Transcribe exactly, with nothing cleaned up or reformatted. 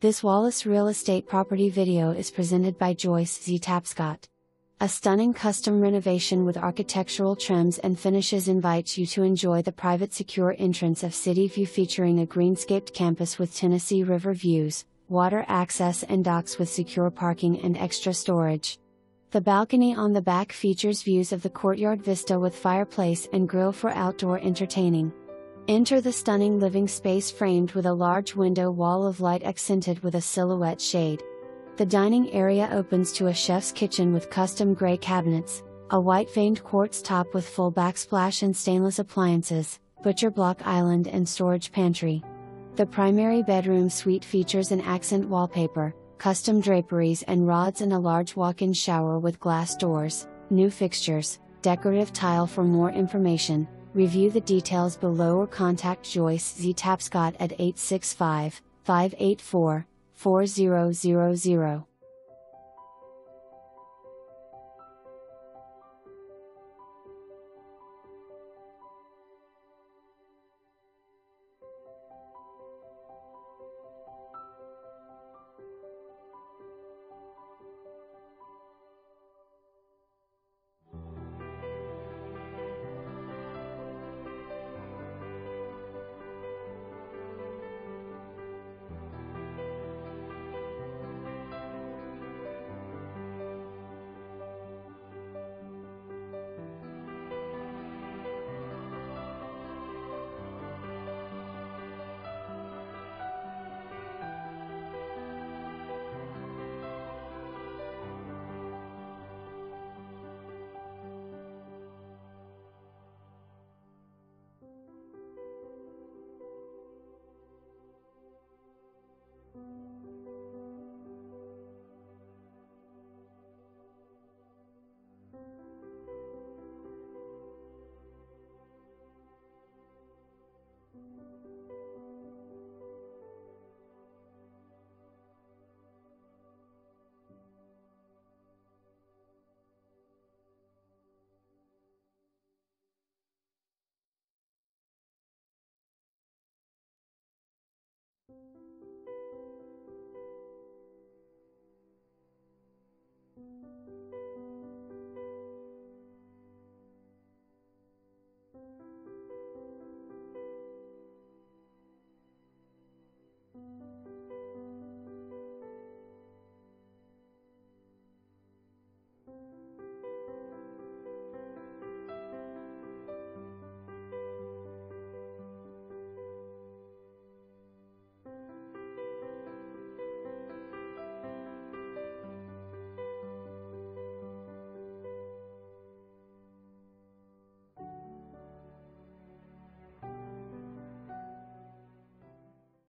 This Wallace Real Estate property video is presented by Joyce Z. Tapscott. A stunning custom renovation with architectural trims and finishes invites you to enjoy the private secure entrance of City View, featuring a greenscaped campus with Tennessee River views, water access and docks with secure parking and extra storage. The balcony on the back features views of the courtyard vista with fireplace and grill for outdoor entertaining. Enter the stunning living space framed with a large window wall of light accented with a silhouette shade. The dining area opens to a chef's kitchen with custom gray cabinets, a white veined quartz top with full backsplash and stainless appliances, butcher block island and storage pantry. The primary bedroom suite features an accent wallpaper, custom draperies and rods, and a large walk-in shower with glass doors, new fixtures, decorative tile. For more information, review the details below or contact Joyce Z. Tapscott at eight six five, five eight four, four thousand.